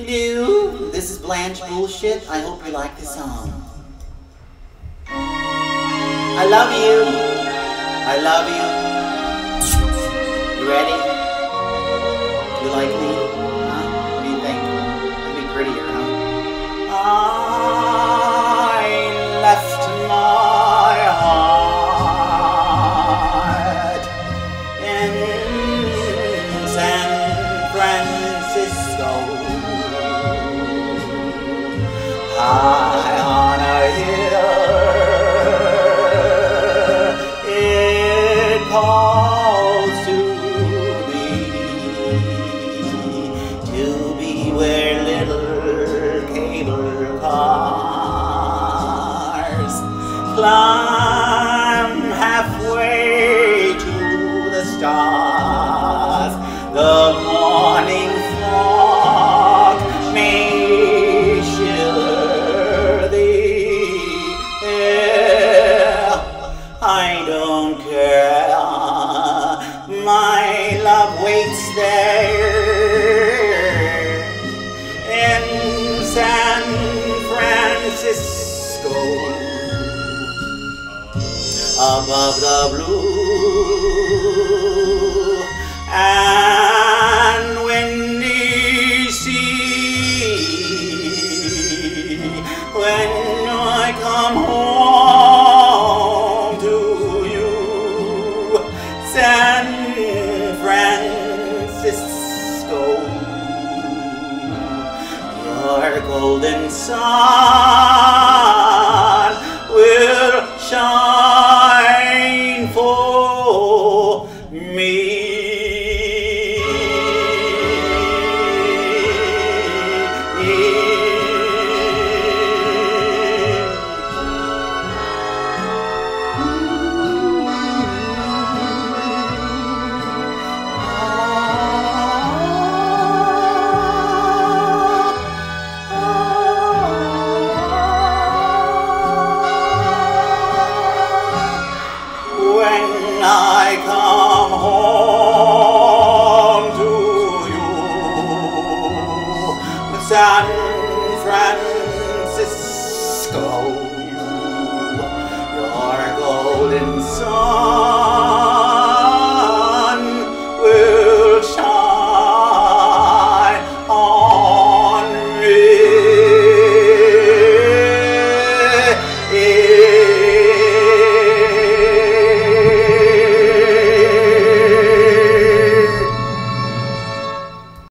Hello, this is Blanche Bullscheitt. I hope you like the song. I love you. I love you. You ready? You like me? Huh? What do you think? I'd be prettier, huh? I left my heart in San Francisco. High on a hill, it calls to be where little cable cars climb halfway to the stars. The morning fog may shiver. I don't care, my love waits there in San Francisco, above the blue and windy sea. When I come home San Francisco, your golden sun will shine for me. When I come home to you, San Francisco, your golden sun.